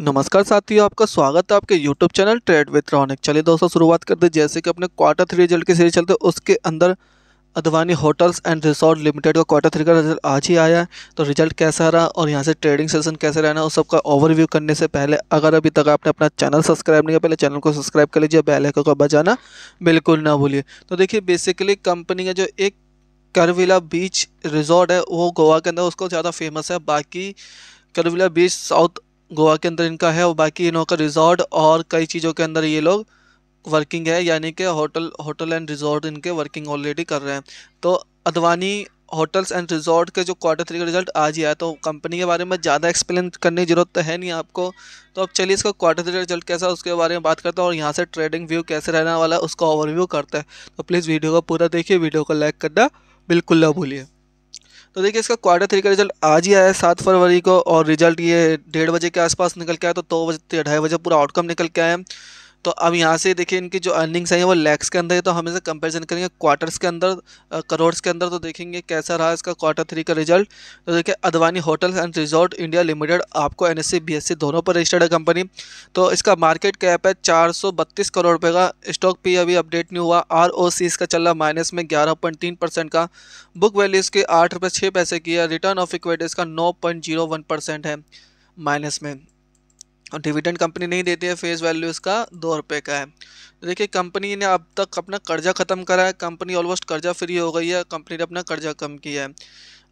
नमस्कार साथियों, आपका स्वागत है आपके YouTube channel trade with Raunik. चलिए दोस्तों शुरुआत करते हैं। जैसे कि अपने क्वार्टर थ्री रिजल्ट की सीरीज चलते हैं, उसके अंदर Advani hotels and resort limited का क्वार्टर थ्री का रिजल्ट आज ही आया है। तो रिजल्ट कैसा रहा और यहाँ से ट्रेडिंग सेशन कैसे रहना उस सबका ओवरव्यू करने से पहले अगर अभी तक आपने अपना चैनल सब्सक्राइब नहीं किया, पहले चैनल को सब्सक्राइब कर लीजिए, बेल आइकन को बजाना बिल्कुल ना भूलिए। तो देखिए बेसिकली कंपनी का जो एक करविला बीच रिजॉर्ट है वो गोवा के अंदर उसको ज़्यादा फेमस है। बाकी करविला बीच साउथ गोवा के अंदर इनका है और बाकी इनका रिजॉर्ट और कई चीज़ों के अंदर ये लोग वर्किंग है, यानी कि होटल एंड रिजॉर्ट इनके वर्किंग ऑलरेडी कर रहे हैं। तो अडवाणी होटल्स एंड रिजॉर्ट के जो क्वार्टर थ्री का रिजल्ट आज ही आया, तो कंपनी के बारे में ज़्यादा एक्सप्लेन करने की जरूरत तो है नहीं आपको। तो अब चलिए इसका क्वार्टर थ्री रिजल्ट कैसा है उसके बारे में बात करता हूँ और यहाँ से ट्रेडिंग व्यू कैसे रहने वाला है उसका ओवरव्यू करता है। तो प्लीज़ वीडियो को पूरा देखिए, वीडियो को लाइक करना बिल्कुल ना भूलिए। तो देखिए इसका क्वार्टर थ्री का रिजल्ट आज ही आया है 7 फरवरी को और रिजल्ट ये 1:30 बजे के आसपास निकल के आया। तो 2 बजे 2:30 बजे पूरा आउटकम निकल के आया है। तो अब यहाँ से देखिए इनकी जो अर्निंग्स हैं वो लैक्स के अंदर है, तो हम इसे कंपेरिजन करेंगे क्वार्टर्स के अंदर, करोड़्स के अंदर। तो देखेंगे कैसा रहा इसका क्वार्टर थ्री का रिजल्ट। तो देखिए Advani hotels and resort India limited आपको NSE BSE दोनों पर रजिस्टर्ड है कंपनी। तो इसका मार्केट कैप है 432 करोड़ रुपये का। स्टॉक पी अभी अपडेट नहीं हुआ। ROC इसका चल रहा माइनस में 11.3% का। बुक वैल्यू इसके 8 रुपये 6 पैसे की है। रिटर्न ऑफ इक्विटी इसका 9.01% है माइनस में। और डिविडेंड कंपनी नहीं देती है। फेस वैल्यू इसका 2 रुपये का है। तो देखिए कंपनी ने अब तक अपना कर्जा ख़त्म करा है। कंपनी ऑलमोस्ट कर्जा फ्री हो गई है, कंपनी ने अपना कर्जा कम किया है।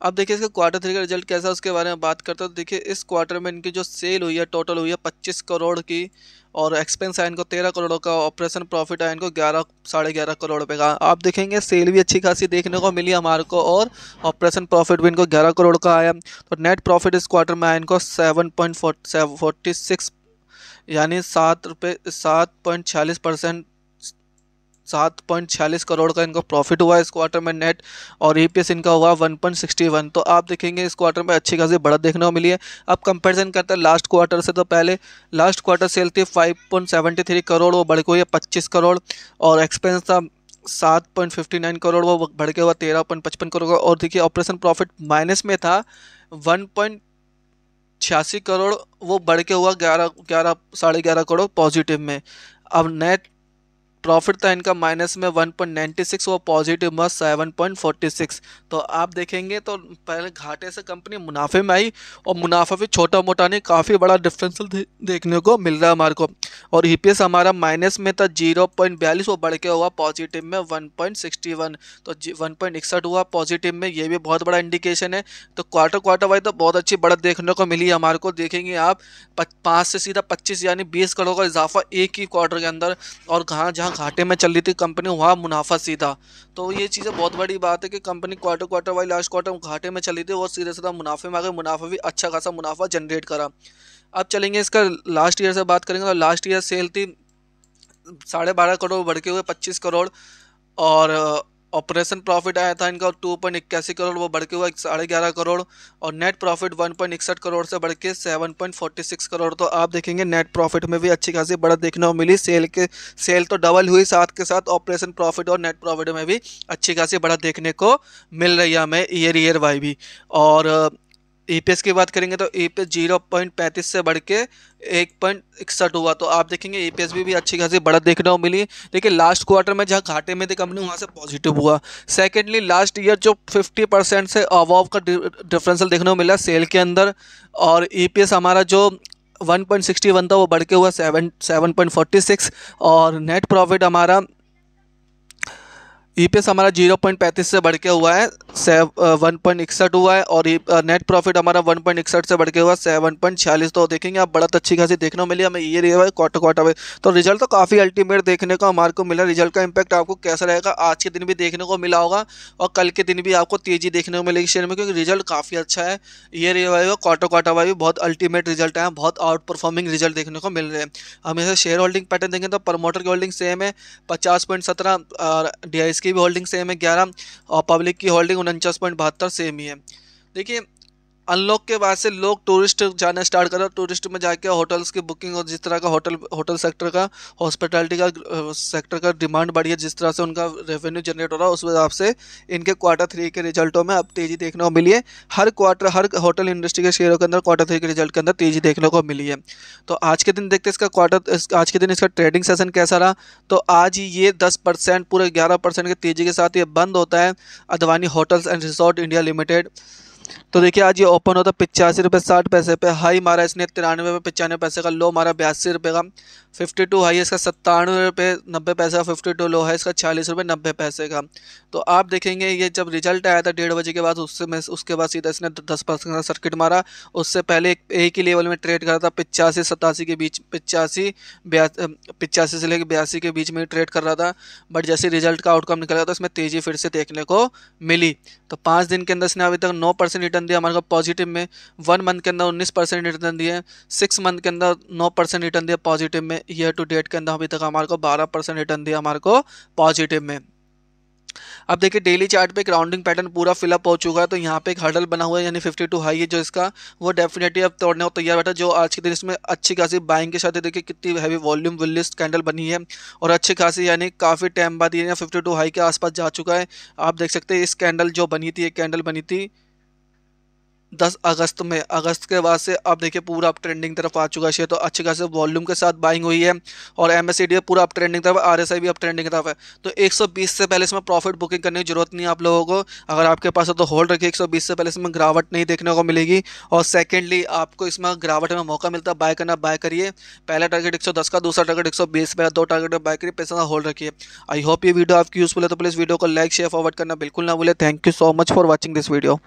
अब देखिए इसका क्वार्टर थ्री का रिजल्ट कैसा है उसके बारे में बात करते हैं। तो देखिए इस क्वार्टर में इनकी जो सेल हुई है टोटल हुई है 25 करोड़ की और एक्सपेंस आया इनको 13 करोड़ का। ऑपरेशन प्रॉफिट आया इनको 11.5 करोड़ रुपये का। आप देखेंगे सेल भी अच्छी खासी देखने को मिली हमारे को और ऑपरेशन प्रॉफिट भी इनको 11 करोड़ का आया। तो नेट प्रॉफिट इस क्वार्टर में आया इनको 7.46 यानी 7.46 करोड़ का इनका प्रॉफिट हुआ इस क्वार्टर में नेट। और EPS इनका हुआ 1.61। तो आप देखेंगे इस क्वार्टर में अच्छी खासी बढ़त देखने को मिली है। अब कंपैरिजन करते हैं लास्ट क्वार्टर से। तो पहले लास्ट क्वार्टर सेल थी 5.73 करोड़, वो बढ़ के हुई है 25 करोड़। और एक्सपेंस था 7.59 करोड़, वो बढ़ के हुआ 13.55 करोड़। और देखिए ऑपरेशन प्रॉफिट माइनस में था 1.86 करोड़, वो बढ़ के हुआ 11.5 करोड़ पॉजिटिव में। अब नेट प्रॉफिट था इनका माइनस में 1.96, वो पॉजिटिव में 7.46। तो आप देखेंगे तो पहले घाटे से कंपनी मुनाफे में आई और मुनाफा भी छोटा मोटा नहीं, काफ़ी बड़ा डिफरेंसल देखने को मिल रहा है हमारे को। और EPS हमारा माइनस में था 0.42, वो बढ़ के हुआ पॉजिटिव में 1.61। तो 1.61 हुआ पॉजिटिव में, ये भी बहुत बड़ा इंडिकेशन है। तो क्वार्टर वाइज तो बहुत अच्छी बढ़त देखने को मिली है हमारे को। देखेंगे आप 5 से सीधा 25 यानी 20 करोड़ का इजाफा एक ही क्वार्टर के अंदर। और जहाँ घाटे में चल रही थी कंपनी वहाँ मुनाफा सीधा। तो ये चीज़ें बहुत बड़ी बात है कि company quarter wise last quarter घाटे में चली थी और सीधे सीधा मुनाफे में आ गई। मुनाफा भी अच्छा खासा मुनाफा जनरेट करा। अब चलेंगे इसका लास्ट ईयर से बात करेंगे। तो लास्ट ईयर सेल थी 12.5 करोड़, बढ़ के हुए 25 करोड़। और ऑपरेशन प्रॉफिट आया था इनका 2.81 करोड़, वो बढ़ के हुआ 11.5 करोड़। और नेट प्रॉफिट 1.61 करोड़ से बढ़ के 7.46 करोड़। तो आप देखेंगे नेट प्रॉफिट में भी अच्छी खासी बढ़त देखने को मिली। सेल तो डबल हुई, साथ के साथ ऑपरेशन प्रॉफिट और नेट प्रॉफिट में भी अच्छी खासी बढ़त देखने को मिल रही है हमें ईयर वाई भी। और EPS की बात करेंगे तो EPS 0.35 से बढ़ के 1.61 हुआ। तो आप देखेंगे EPS भी अच्छी खासी बढ़त देखने को मिली। देखिए लास्ट क्वार्टर में जहाँ घाटे में थी कंपनी वहाँ से पॉजिटिव हुआ। सेकेंडली लास्ट ईयर जो 50% से अबव का डिफरेंसल देखने को मिला सेल के अंदर। और EPS हमारा जो 1.61 था वो बढ़ के हुआ 7.46। और नेट प्रॉफिट हमारा EPS हमारा 0.35 से बढ़ के हुआ है 1.61 हुआ है। और नेट प्रॉफिट हमारा 1.61 से बढ़ के हुआ 7.46। तो देखेंगे आप बढ़त अच्छी खासी देखने को मिली हमें ये क्वार्टर वाइज। तो रिजल्ट तो काफ़ी अल्टीमेट देखने को हमारे को मिला। रिजल्ट का इंपैक्ट आपको कैसा रहेगा आज के दिन भी देखने को मिला होगा और कल के दिन भी आपको तेज़ी देखने को मिलेगी शेयर में, क्योंकि रिजल्ट काफ़ी अच्छा है ये वाइज। क्वार्टर वाइज भी बहुत अल्टीमेट रिजल्ट है, बहुत आउट परफॉर्मिंग रिजल्ट देखने को मिल रहे हैं। हमेशा शेयर होल्डिंग पैटर्न देखें तो प्रमोटर की होल्डिंग सेम है 50.17 और DIS की भी होल्डिंग सेम है 11 और पब्लिक की होल्डिंग 49.72 सेम ही है। देखिए अनलॉक के बाद से लोग टूरिस्ट जाना स्टार्ट करा, टूरिस्ट में जाके होटल्स की बुकिंग और जिस तरह का होटल सेक्टर का, हॉस्पिटैलिटी का सेक्टर का डिमांड बढ़ी है, जिस तरह से उनका रेवेन्यू जनरेट हो रहा है, उस हिसाब से इनके क्वार्टर थ्री के रिजल्टों में अब तेज़ी देखने को मिली है। हर होटल इंडस्ट्री के शेयरों के अंदर क्वार्टर थ्री के रिजल्ट के अंदर तेज़ी देखने को मिली है। तो आज के दिन देखते इसका आज के दिन इसका ट्रेडिंग सेशन कैसा रहा। तो आज ये 10% पूरे 11% की तेज़ी के साथ ये बंद होता है Advani hotels and resort India limited. तो देखिए आज ये ओपन होता है 85 रुपये 60 पैसे पे, हाई मारा इसने 93 रुपये 95 पैसे का, लो मारा 82 रुपये का, 52 हाई है इसका 97 रुपये 90 पैसे का, 52 लो है इसका 40 रुपये 90 पैसे का। तो आप देखेंगे ये जब रिजल्ट आया था 1:30 बजे के बाद, उसके बाद सीधा इसने 10% का सर्किट मारा। उससे पहले एक ही लेवल में ट्रेड करा था 85-87 के बीच, 85 से लेकर 82 के बीच में ट्रेड कर रहा था, बट जैसे रिजल्ट का आउटकम निकला तो इसमें तेज़ी फिर से देखने को मिली। तो 5 दिन के अंदर इसने अभी तक 9% रिटर्न दिया हमारे को पॉजिटिव में, 1 मंथ के अंदर 19% रिटर्न दिए, 6 मंथ के अंदर 9% रिटर्न दिया पॉजिटिव में, ईयर टू डेट के अंदर अभी तक हमारे को 12% रिटर्न दिया हमारे को पॉजिटिव में। अब देखिए डेली चार्ट पे एक राउंडिंग पैटर्न पूरा फिलअप हो चुका है, तो यहाँ पे एक हर्डल बना हुआ है यानी 52 हाई है जो इसका, वो डेफिनेटली अब तोड़ने को तैयार बैठा, जो आज के दिन इसमें अच्छी खासी बाइंग के साथ देखिए कितनी हैवी वॉल्यूम विलिस्ट कैंडल बनी है और अच्छी खासी यानी काफ़ी टाइम बाद ये 52 हाई के आसपास जा चुका है। आप देख सकते हैं इस कैंडल जो बनी थी, एक कैंडल बनी थी 10 अगस्त में, अगस्त के बाद से आप देखिए पूरा अप ट्रेंडिंग तरफ आ चुका है, तो अच्छे खासे वॉल्यूम के साथ बाइंग हुई है और MACD पूरा अप ट्रेंडिंग तरफ, RSI भी अप ट्रेंडिंग तरफ है। तो 120 से पहले इसमें प्रॉफिट बुकिंग करने की जरूरत नहीं है आप लोगों को, अगर आपके पास हो तो होल्ड रखिए, 120 से पहले इसमें गिरावट नहीं देखने को मिलेगी। और सेकेंडली आपको इसमें गिरावट में मौका मिलता है बाय करना, बाय करिए, पहला टारगेट 110 का, दूसरा टारगेट 120, पहला 2 टारगेट बाय करिए, पैसा होल्ड रखिए। आई होप ये वीडियो आपकी यूजफुल है, तो प्लीज़ वीडियो को लाइक शेयर फॉरवर्ड करना बिल्कुल ना भूलें। Thank you so much for watching this video.